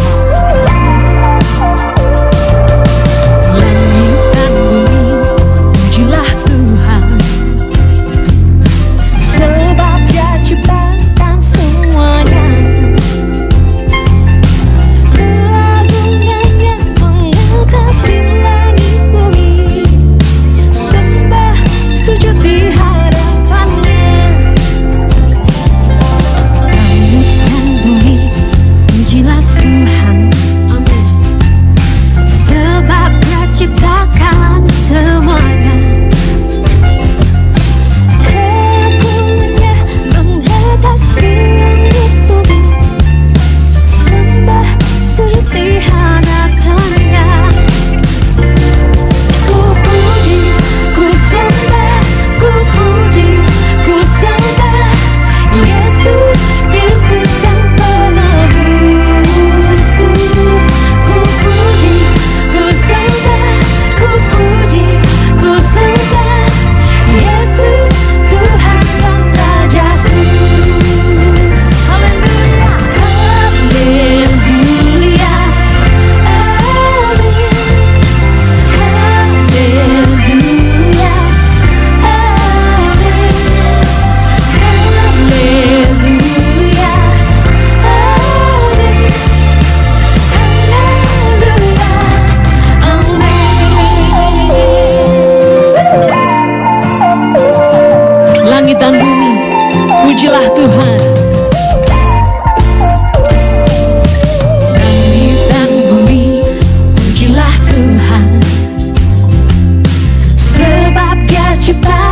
Cipta